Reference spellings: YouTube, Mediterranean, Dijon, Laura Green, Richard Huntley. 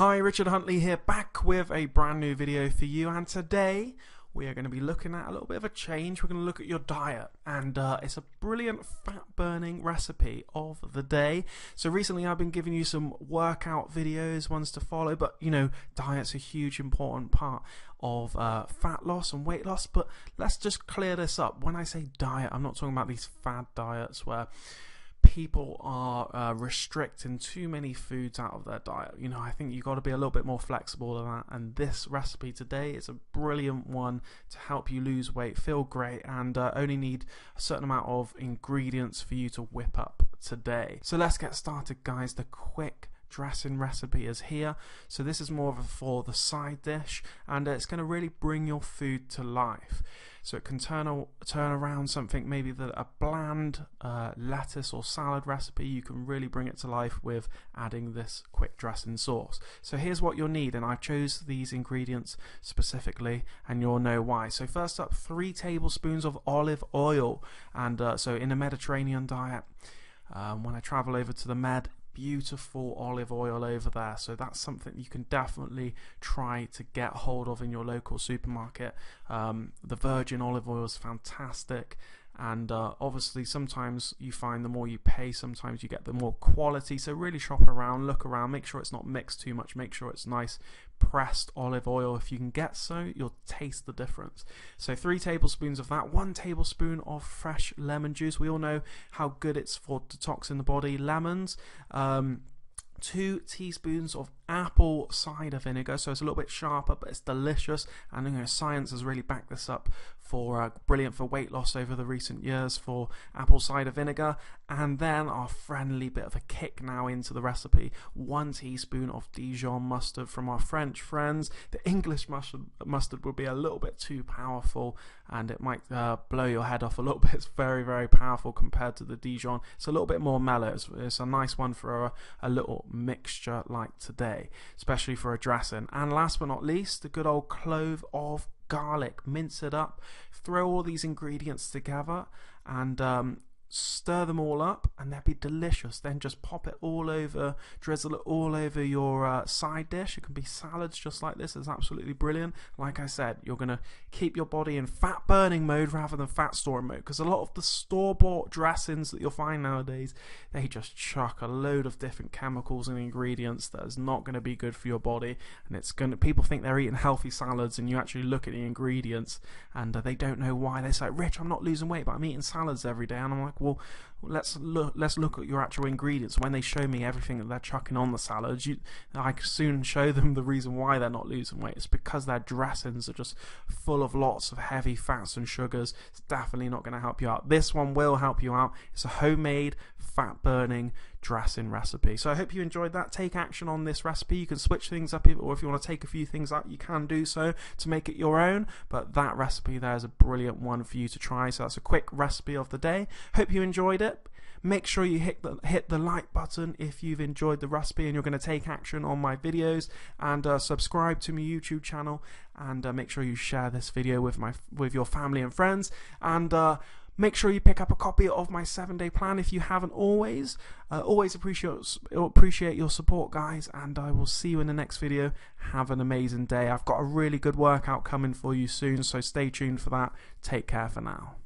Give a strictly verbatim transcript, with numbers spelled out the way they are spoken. Hi, Richard Huntley here, back with a brand new video for you, and today we are going to be looking at a little bit of a change. We're going to look at your diet, and uh, it's a brilliant fat burning recipe of the day. So recently I've been giving you some workout videos, ones to follow, but you know, diet's a huge important part of uh, fat loss and weight loss. But let's just clear this up. When I say diet, I'm not talking about these fad diets where people are uh, restricting too many foods out of their diet. You know, I think you've got to be a little bit more flexible than that, and this recipe today is a brilliant one to help you lose weight, feel great, and uh, only need a certain amount of ingredients for you to whip up today. So let's get started, guys. The quick dressing recipe is here. So this is more of a for the side dish, and it's going to really bring your food to life. So it can turn a, turn around something, maybe the, a bland uh, lettuce or salad recipe. You can really bring it to life with adding this quick dressing sauce. So here's what you'll need, and I chose these ingredients specifically, and you'll know why. So first up, three tablespoons of olive oil, and uh, so in a Mediterranean diet, um, when I travel over to the Med, beautiful olive oil over there, so that's something you can definitely try to get hold of in your local supermarket. Um, the virgin olive oil is fantastic, and uh, obviously sometimes you find the more you pay, sometimes you get the more quality, so really shop around, look around, make sure it's not mixed too much, make sure it's nice pressed olive oil. If you can get so, you'll taste the difference. So three tablespoons of that, one tablespoon of fresh lemon juice. We all know how good it's for detoxing the body, lemons. Um, two teaspoons of apple cider vinegar, so it's a little bit sharper, but it's delicious, and you know, science has really backed this up for uh, brilliant for weight loss over the recent years for apple cider vinegar. And then our friendly bit of a kick now into the recipe, one teaspoon of Dijon mustard from our French friends. The English mustard mustard will be a little bit too powerful, and it might uh, blow your head off a little bit. It's very very powerful compared to the Dijon. It's a little bit more mellow. It's, it's a nice one for a, a little mixture like today, especially for a dressing. And last but not least, the good old clove of garlic, mince it up, throw all these ingredients together, and um, stir them all up, and they'll be delicious. Then just pop it all over, drizzle it all over your uh, side dish. It can be salads just like this. It's absolutely brilliant. Like I said, you're going to keep your body in fat burning mode rather than fat storing mode, because a lot of the store-bought dressings that you'll find nowadays, they just chuck a load of different chemicals and ingredients that is not going to be good for your body. And it's going to, people think they're eating healthy salads, and you actually look at the ingredients and uh, they don't know why. They're like, Rich, I'm not losing weight, but I'm eating salads every day. And I'm like, well, let's look let's look at your actual ingredients. When they show me everything that they're chucking on the salads, you, I can soon show them the reason why they're not losing weight. It's because their dressings are just full of lots of heavy fats and sugars. It's definitely not going to help you out. This one will help you out. It's a homemade fat burning dressing recipe. So I hope you enjoyed that. Take action on this recipe. You can switch things up, or if you want to take a few things out, you can do so to make it your own, but that recipe there is a brilliant one for you to try. So that's a quick recipe of the day. Hope you enjoyed it. Make sure you hit the hit the like button if you've enjoyed the recipe and you're going to take action on my videos, and uh, subscribe to my YouTube channel, and uh, make sure you share this video with my with your family and friends, and uh, make sure you pick up a copy of my seven-day plan if you haven't always. Uh, always appreciate, appreciate your support, guys, and I will see you in the next video. Have an amazing day. I've got a really good workout coming for you soon, so stay tuned for that. Take care for now.